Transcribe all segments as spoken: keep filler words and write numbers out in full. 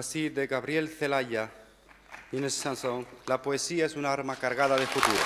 Voici de Gabriel Celaya y Ness Sansón, la poesía es una arma cargada de futuro.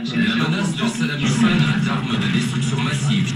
La menace de Saddam Hussein est une arme de destruction massive.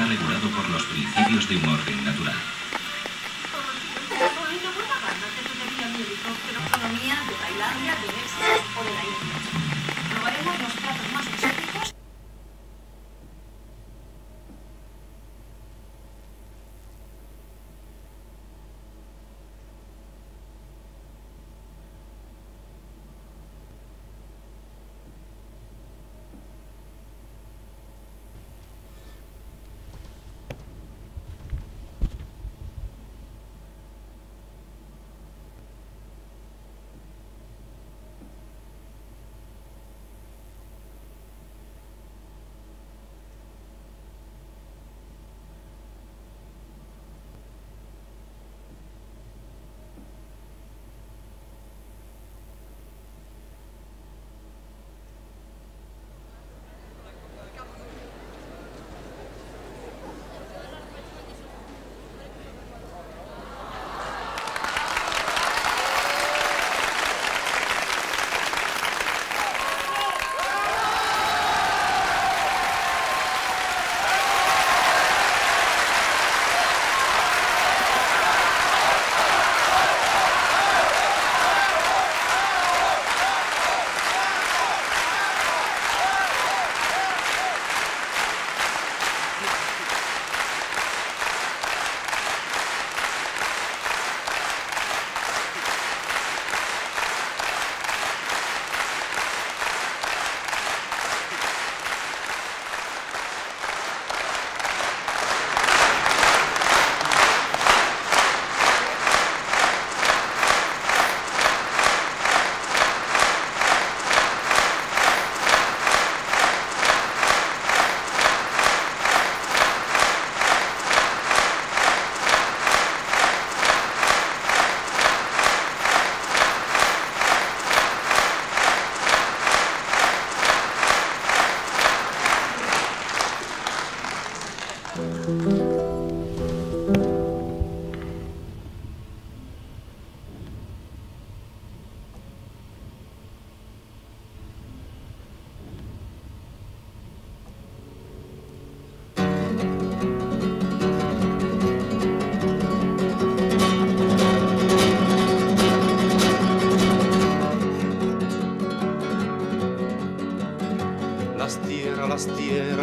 está regulado por los principios de un orden natural.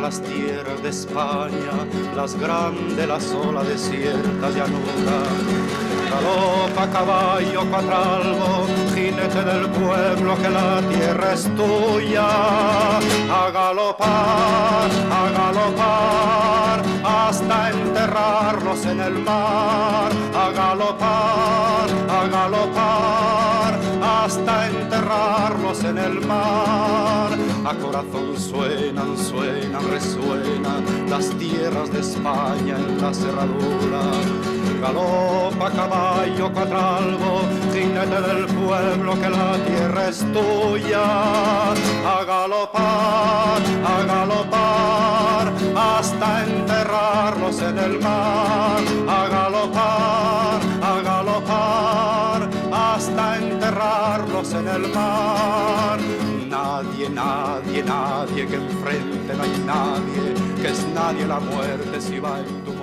Las tierras de España, las grandes, la sola desierta llanura. Galopa, caballo, cuatralbo, jinete del pueblo, que la tierra es tuya. A galopar, a galopar, hasta enterrarnos en el mar. A galopar, a galopar, hasta enterrarnos en el mar. A corazón suenan, suenan, resuenan las tierras de España en la serradura. Galopa, caballo, cuatralbo, jinete del pueblo, que la tierra es tuya. A galopar, a galopar, hasta enterrarnos en el mar. A galopar, a galopar, hasta enterrarnos en el mar. Nadie, nadie, nadie que enfrente, no hay nadie, que es nadie la muerte si va en tu